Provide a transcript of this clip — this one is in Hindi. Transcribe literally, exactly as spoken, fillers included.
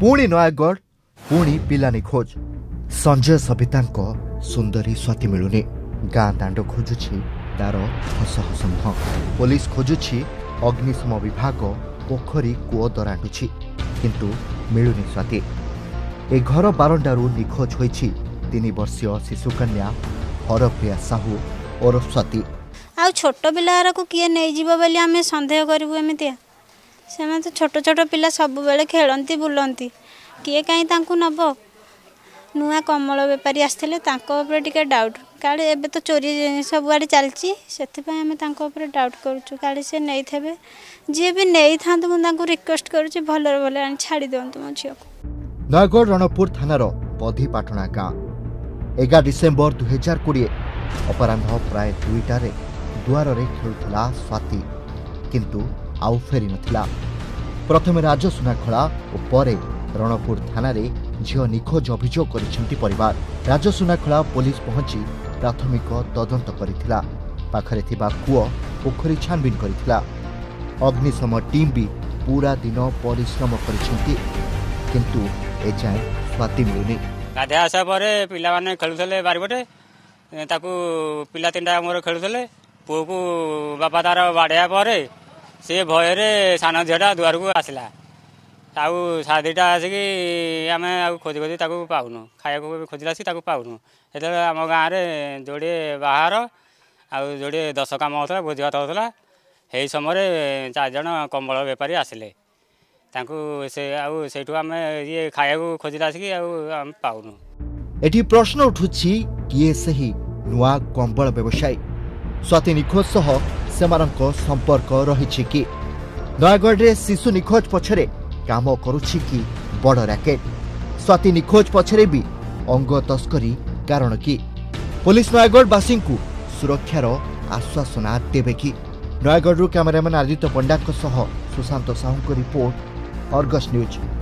पुणी नयागढ़ पुणी पिला निखोज संजय सबिता सुंदरी स्वाति मिलुनी गाँ दाण्ड खोजुछि तार हसह सिंह पुलिस खोजुछि अग्निशम विभाग पोखरी कूओ दराटुछि किंतु मिलुनी स्वाति ए घर बारंडारू निखोज होइछि तीन वर्षीय शिशुकन्या हरप्रिया साहू और स्वाति आ छोट पिलार को किए नहीं जीव बोली आम सन्देह करूँ एमती से तो छोट छोट पिला सब बेले खेलती बुलती किए कहीं नब नुआ कमल बेपारी आसते टे डाउट का तो चोरी सबुआड़े चलती से डाउट कर से नहीं थे जी भी नहीं था मुझे रिक्वेस्ट करुच्ची भल भले छाड़ दिवत मो झीक। नयागढ़ रणपुर थानार दधत्पाटଣା गाँ एगार डिसेम्बर दुई हजार कोड़े अपराह प्राय दुईटार दुआर खेलुला स्वाति किंतु आउ फेरी नथिला। प्रथमे राजसुनाखला और पर रणपुर थाना झील निखोज अभियोग परिवार राजसुनाखला पुलिस पहुंची प्राथमिक तदंत करिथिला पाखरे थिबा कूओ पोखरी छानबीन करिथिला। अग्निशम टीम भी पूरा दिन परिश्रम करिसेंती किंतु ए जाय स्वाति मिलुनी। गाधे आशा पर पिला माने खेलुथले बारीपटे ताकू पिला तीनटा मोर खेलुथले पुओ को बापा तार बाड़िया पर से भय रे सान झेटा दुआर को आसला ताकू सादीटा आसिकी आम खोजी खोजी ताकू पाऊनु खाया को खोजला सी ताकू पाऊनु एते आम गाँव रे जोड़े बाहर आ जोड़े दस काम होता भोज भात होता हे समय चार जन कम्बल बेपारी आसिले से ये खाया खोजला पाउनु। एठी प्रश्न उठुछि किए सही नुआ कम्बल व्यवसायी स्वाति निखोज सह सेमानक संपर्क रहिछि कि नयागढ़ शिशु निखोज पछरे काम करुछि कि बड़ रैकेट स्वाति निखोज पछरे भी अंग तस्करी कारण कि पुलिस नयागढ़वासी को सुरक्षार आश्वासना देबे कि। नयागढ़ कैमरामैन आदित्य पंडा सह सुशांत साहू को रिपोर्ट, आर्गस न्यूज।